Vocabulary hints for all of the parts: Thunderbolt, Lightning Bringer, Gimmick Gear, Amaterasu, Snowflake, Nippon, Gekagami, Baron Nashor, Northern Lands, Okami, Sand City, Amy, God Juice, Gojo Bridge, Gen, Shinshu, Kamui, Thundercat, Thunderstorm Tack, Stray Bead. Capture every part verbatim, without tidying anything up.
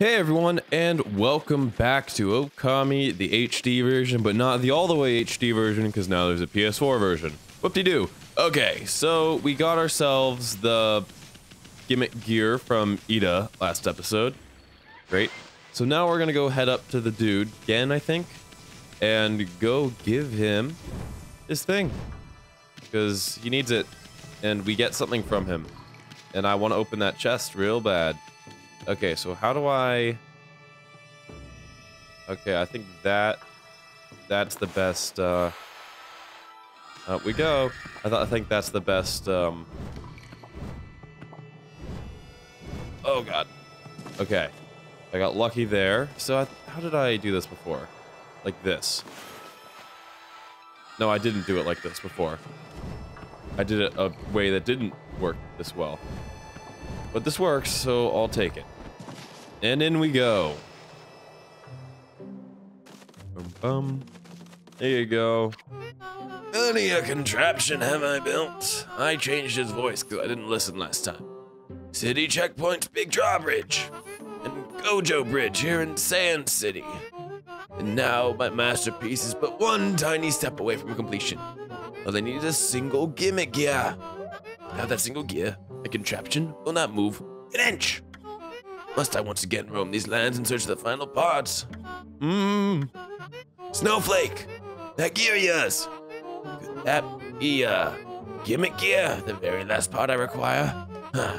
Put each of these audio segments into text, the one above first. Hey everyone, and welcome back to Okami, the H D version, but not the all the way H D version, because now there's a P S four version. Whoop-de-doo. Okay, so we got ourselves the gimmick gear from Ida last episode. Great. So now we're going to go head up to the dude, Gen, I think, and go give him his thing, because he needs it, and we get something from him. And I want to open that chest real bad. Okay, so how do I... Okay, I think that... That's the best, uh... Up we go. I, th I think that's the best, um... Oh, God. Okay. I got lucky there. So, I, how did I do this before? Like this. No, I didn't do it like this before. I did it a way that didn't work this well. But this works, so I'll take it. And in we go. Bum, bum. There you go. Only a contraption have I built. I changed his voice because I didn't listen last time. City Checkpoint, Big Drawbridge. And Gojo Bridge here in Sand City. And now my masterpiece is but one tiny step away from completion. All I need is a single gimmick gear. Now that single gear, a contraption will not move an inch. Must I once again roam these lands in search of the final parts? Mmm. Snowflake, that gear yours. Could that be a gimmick gear? The very last part I require? Huh.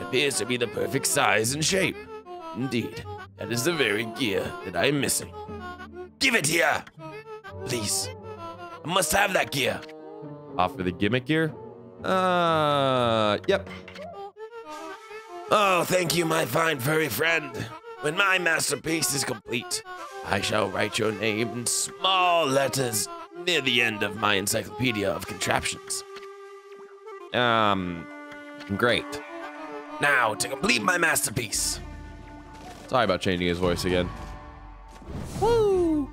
Appears to be the perfect size and shape. Indeed, that is the very gear that I am missing. Give it here, please. I must have that gear. Offer the gimmick gear? Uh, yep. Oh, thank you, my fine furry friend. When my masterpiece is complete, I shall write your name in small letters near the end of my encyclopedia of contraptions. Um, great. Now, to complete my masterpiece. Sorry about changing his voice again. Woo!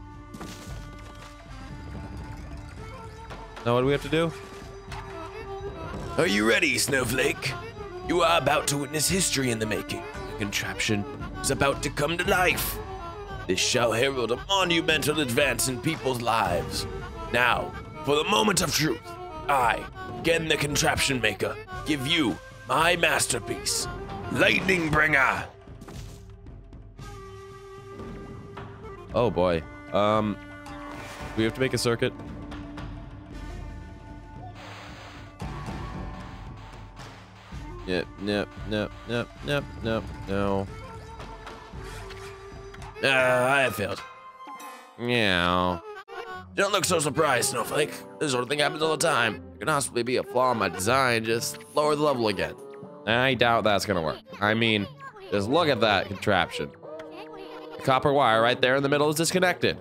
Now what do we have to do? Are you ready, Snowflake? You are about to witness history in the making. The contraption is about to come to life. This shall herald a monumental advance in people's lives. Now, for the moment of truth, I, Gen the Contraption Maker, give you my masterpiece, Lightning Bringer. Oh boy. Um, we have to make a circuit. Yep, yep, yep, yep, yep, yep, no. Ah, uh, I failed. Yeah. Don't look so surprised, Snowflake. This sort of thing happens all the time. There could possibly be a flaw in my design, just lower the level again. I doubt that's gonna work. I mean, just look at that contraption. The copper wire right there in the middle is disconnected.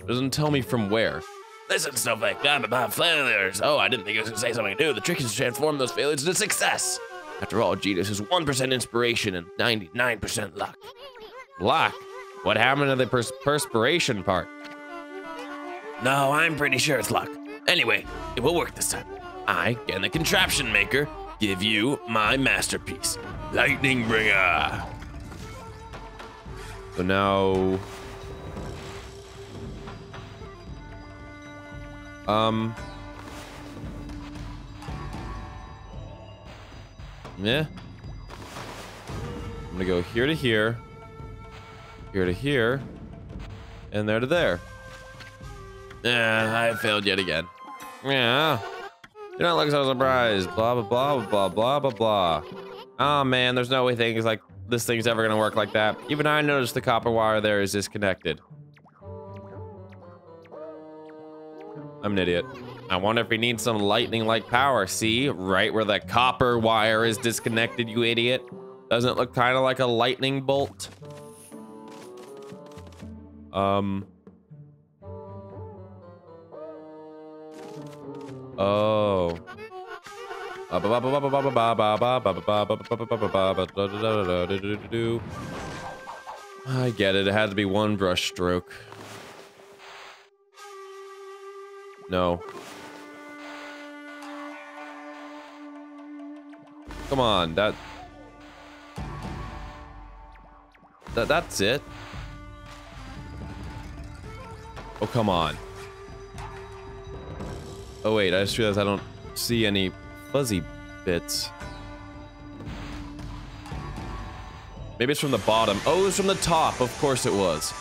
It doesn't tell me from where. Listen, Snowflake, blah, blah, blah, failures. Oh, I didn't think I was going to say something new. The trick is to transform those failures into success. After all, genius is one percent inspiration and ninety-nine percent luck. Luck? What happened to the pers perspiration part? No, I'm pretty sure it's luck. Anyway, it will work this time. I, Gen the Contraption Maker, give you my masterpiece, Lightning Bringer. So now... Um. Yeah. I'm gonna go here to here, here to here, and there to there. Yeah, I failed yet again. Yeah. You're not looking so surprised. Blah blah blah blah blah blah blah. Oh man, there's no way things like this thing's ever gonna work like that. Even I noticed the copper wire there is disconnected. I'm an idiot. I wonder if we need some lightning-like power. See, right where the copper wire is disconnected, you idiot. Doesn't it look kind of like a lightning bolt? Um. Oh. I get it. It had to be one brush stroke. No. Come on, that... Th- that's it. Oh, come on. Oh, wait, I just realized I don't see any fuzzy bits. Maybe it's from the bottom. Oh, it was from the top. Of course it was.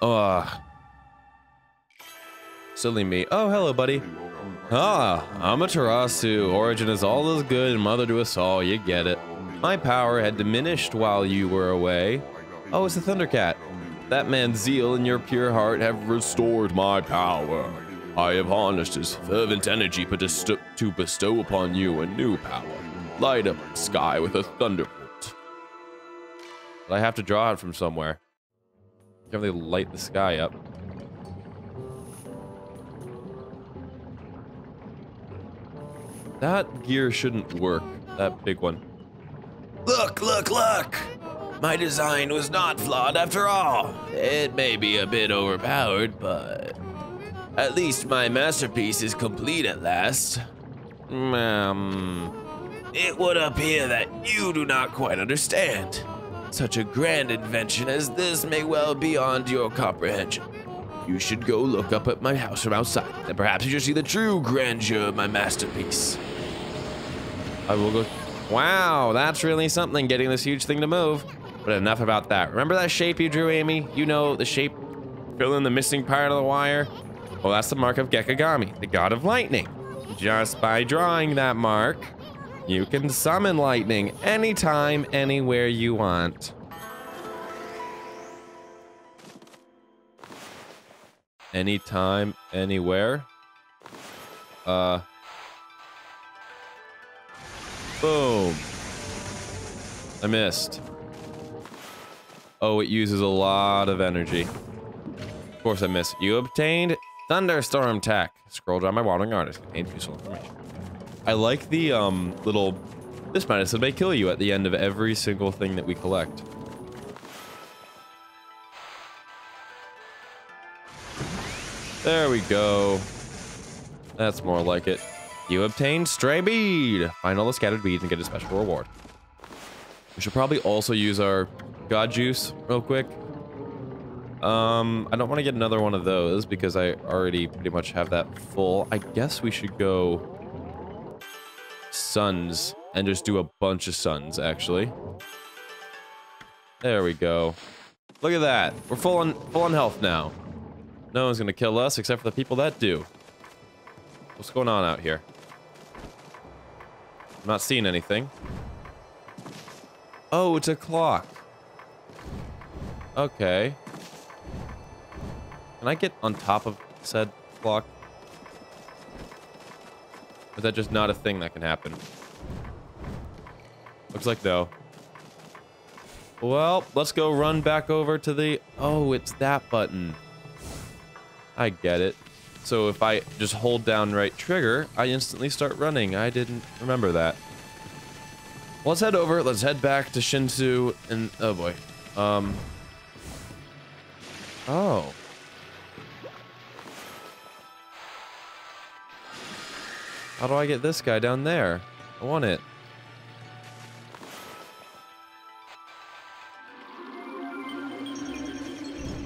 Ugh. Silly me. Oh, hello, buddy. Ah, Amaterasu. Origin is all as good and mother to us all. You get it. My power had diminished while you were away. Oh, it's the Thundercat. That man's zeal and your pure heart have restored my power. I have harnessed his fervent energy to bestow upon you a new power. Light up the sky with a thunderbolt. But I have to draw it from somewhere. Can't really light the sky up. That gear shouldn't work. That big one. Look, look, look! My design was not flawed after all. It may be a bit overpowered, but at least my masterpiece is complete at last. Um, it would appear that you do not quite understand. Such a grand invention as this may well be beyond your comprehension. You should go look up at my house from outside, and perhaps you'll see the true grandeur of my masterpiece. I will go. Wow, that's really something, getting this huge thing to move. But enough about that. Remember that shape you drew, Amy? You know, the shape, fill in the missing part of the wire. Well, that's the mark of Gekagami, the god of lightning. Just by drawing that mark, you can summon lightning anytime, anywhere you want. Anytime, anywhere. Uh... Boom. I missed. Oh, it uses a lot of energy. Of course I missed. You obtained Thunderstorm Tack. Scroll down my wandering artist. Contains useful information. I like the um little this minus may kill you at the end of every single thing that we collect. There we go. That's more like it. You obtain Stray Bead! Find all the scattered beads and get a special reward. We should probably also use our God Juice real quick. Um, I don't want to get another one of those because I already pretty much have that full. I guess we should go suns and just do a bunch of suns, actually. There we go. Look at that. We're full on, full on health now. No one's going to kill us except for the people that do. What's going on out here? I'm not seeing anything. Oh, it's a clock. Okay. Can I get on top of said clock? Or is that just not a thing that can happen? Looks like no. Well, let's go run back over to the... Oh, it's that button. I get it. So if I just hold down right trigger, I instantly start running. I didn't remember that. Well, let's head over. Let's head back to Shinshu and... Oh, boy. Um. Oh. How do I get this guy down there? I want it.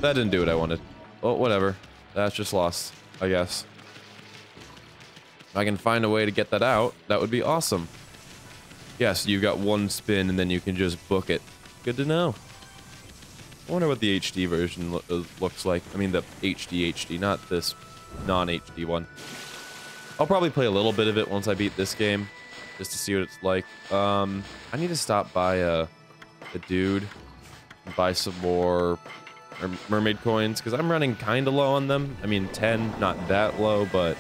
That didn't do what I wanted. Well, whatever. That's just lost, I guess. If I can find a way to get that out, that would be awesome. Yes, you've got one spin and then you can just book it. Good to know. I wonder what the H D version lo looks like. I mean the H D H D, not this non H D one. I'll probably play a little bit of it once I beat this game, just to see what it's like. Um, I need to stop by a, a dude and buy some more... Or mermaid coins, because I'm running kind of low on them. I mean, ten, not that low, but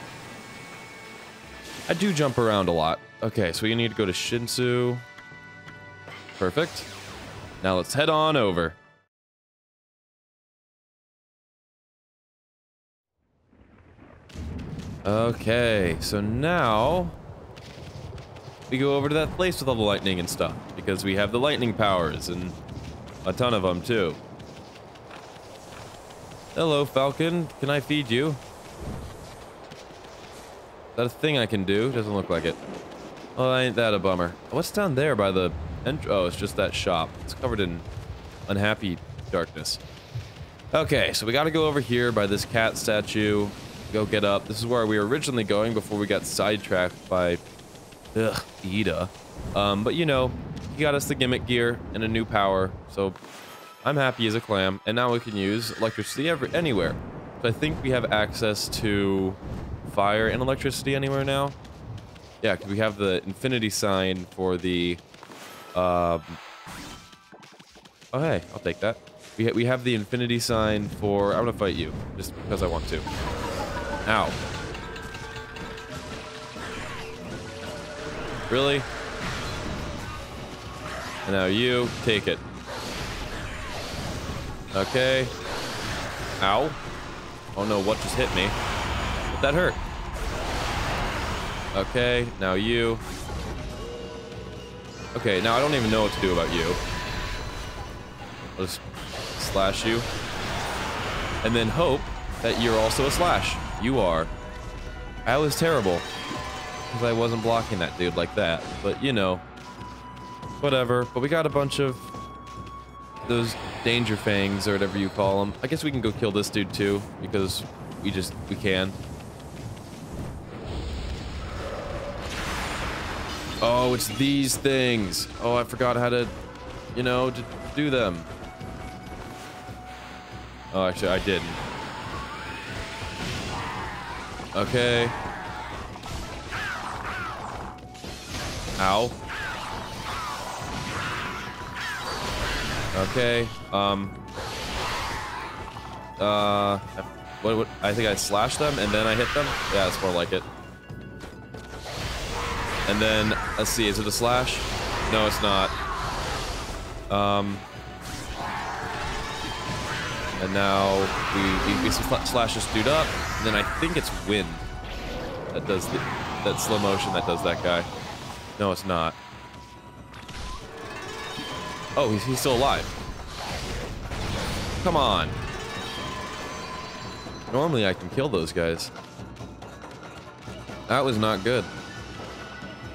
I do jump around a lot. Okay, so we need to go to Shinshu. Perfect. Now let's head on over. Okay, so now we go over to that place with all the lightning and stuff, because we have the lightning powers and a ton of them too. Hello, Falcon. Can I feed you? Is that a thing I can do? Doesn't look like it. Well, ain't that a bummer. What's down there by the... Oh, it's just that shop. It's covered in unhappy darkness. Okay, so we got to go over here by this cat statue. Go get up. This is where we were originally going before we got sidetracked by ugh, Ida. Um, but you know, he got us the gimmick gear and a new power, so I'm happy as a clam. And now we can use electricity every anywhere. So I think we have access to fire and electricity anywhere now. Yeah, because we have the infinity sign for the. Um, oh hey, I'll take that. We ha we have the infinity sign for. I'm gonna fight you just because I want to. Ow. Really? And now you take it. Okay. Ow. Oh no, what just hit me? But that hurt. Okay, now you. Okay, now I don't even know what to do about you. I'll just slash you. And then hope that you're also a slash. You are. I was terrible. Because I wasn't blocking that dude like that. But, you know. Whatever. But we got a bunch of those danger fangs or whatever you call them. I guess we can go kill this dude too. Because we just, we can. Oh, it's these things. Oh, I forgot how to, you know, to do them. Oh, actually, I didn't. Okay. Ow. Okay. Um. Uh. What? What? I think I slashed them and then I hit them. Yeah, that's more like it. And then let's see. Is it a slash? No, it's not. Um. And now we we, we slash this dude up. And then I think it's wind that does the, that slow motion that does that guy. No, it's not. Oh, he's, he's still alive. Come on. Normally I can kill those guys. That was not good.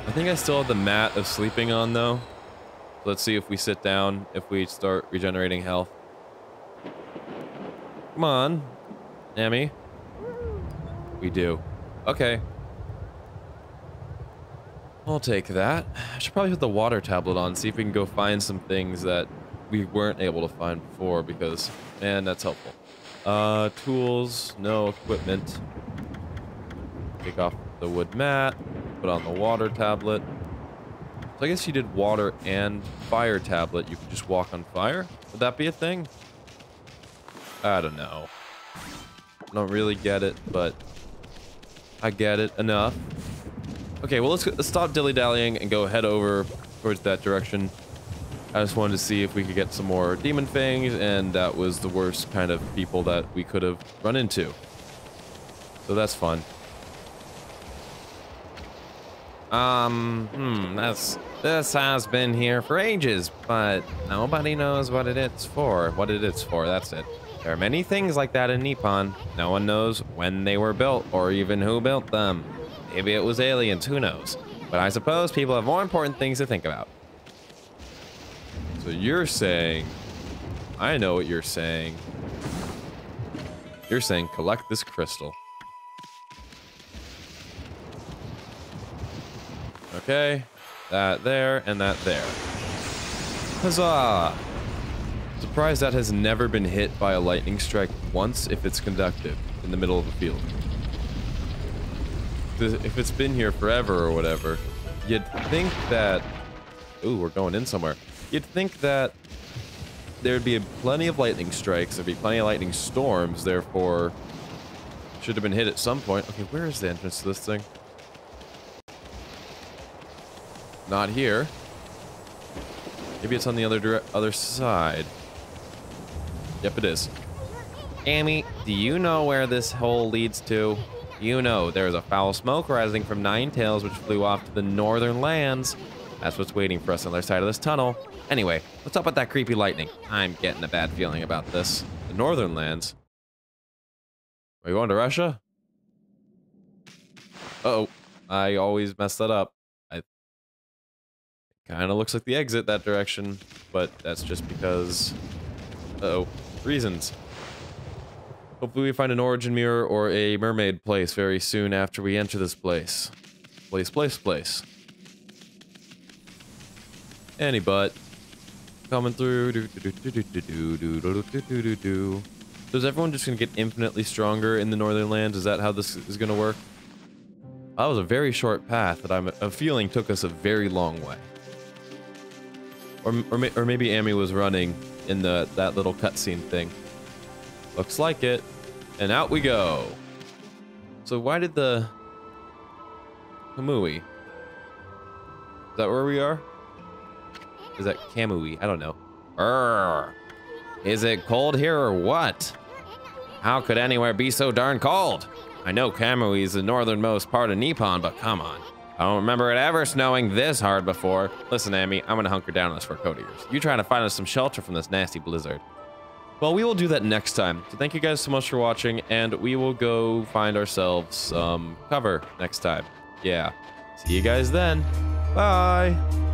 I think I still have the mat of sleeping on though. Let's see if we sit down, if we start regenerating health. Come on, Amy. We do. Okay. I'll take that. I should probably put the water tablet on, see if we can go find some things that we weren't able to find before, because, man, that's helpful. Uh, tools, no equipment. Take off the wood mat, put on the water tablet. So I guess you did water and fire tablet. You could just walk on fire? Would that be a thing? I don't know. I don't really get it, but I get it enough. Okay, well, let's, let's stop dilly-dallying and go head over towards that direction. I just wanted to see if we could get some more demon fangs, and that was the worst kind of people that we could have run into. So that's fun. Um, hmm, that's... This has been here for ages, but nobody knows what it is for. What it is for, that's it. There are many things like that in Nippon. No one knows when they were built, or even who built them. Maybe it was aliens, who knows? But I suppose people have more important things to think about. So you're saying... I know what you're saying. You're saying collect this crystal. Okay. That there, and that there. Huzzah! Surprised that has never been hit by a lightning strike once if it's conductive in the middle of a field. If it's been here forever or whatever, you'd think that... Ooh, we're going in somewhere. You'd think that there'd be plenty of lightning strikes, there'd be plenty of lightning storms, therefore should have been hit at some point. Okay, where is the entrance to this thing? Not here. Maybe it's on the other dire- other side. Yep, it is. Amy, do you know where this hole leads to? You know, there is a foul smoke rising from nine tails which flew off to the Northern Lands. That's what's waiting for us on the other side of this tunnel. Anyway, what's up with that creepy lightning? I'm getting a bad feeling about this. The Northern Lands? Are we going to Russia? Uh-oh. I always mess that up. I... Kind of looks like the exit that direction, but... but that's just because... Uh-oh. Reasons. Hopefully we find an origin mirror or a mermaid place very soon after we enter this place. Place, place, place. Any butt. Coming through. So is everyone just going to get infinitely stronger in the Northern Lands? Is that how this is going to work? That was a very short path that I'm, I'm feeling took us a very long way. Or, or, or maybe Amy was running in the that little cutscene thing. Looks like it. And out we go. So why did the... Kamui? Is that where we are? Is that Kamui? I don't know. Urgh. Is it cold here or what? How could anywhere be so darn cold? I know Kamui is the northernmost part of Nippon, but come on. I don't remember it ever snowing this hard before. Listen, Amy, I'm gonna hunker down on this fur coat of yours. You trying to find us some shelter from this nasty blizzard. Well, we will do that next time. So thank you guys so much for watching, and we will go find ourselves some um, cover next time. Yeah. See you guys then. Bye.